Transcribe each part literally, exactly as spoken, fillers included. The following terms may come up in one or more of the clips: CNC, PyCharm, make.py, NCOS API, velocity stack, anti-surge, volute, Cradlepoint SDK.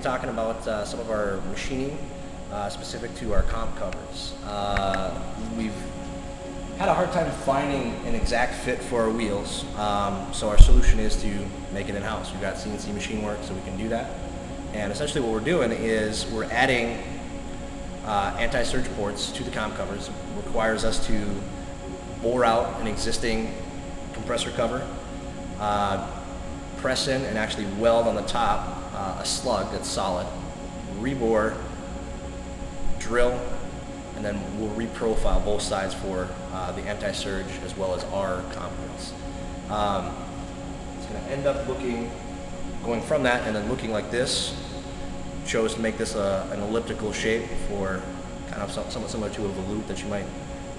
be talking about uh, some of our machining uh, specific to our comp covers. Uh, we've had a hard time finding an exact fit for our wheels, um, so our solution is to make it in-house. We've got C N C machine work, so we can do that. And essentially what we're doing is we're adding uh, anti-surge ports to the comp covers. It requires us to bore out an existing compressor cover, uh, press in and actually weld on the top uh, a slug that's solid, rebore, drill, and then we'll reprofile both sides for uh, the anti-surge as well as our comp wheels. Um, it's going to end up looking, going from that and then looking like this. Chose to make this a, an elliptical shape for kind of somewhat similar to a volute that you might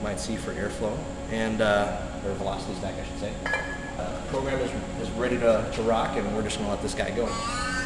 might see for airflow and uh, or velocity stack, I should say. Uh, the program is, is ready to, to rock, and we're just going to let this guy go.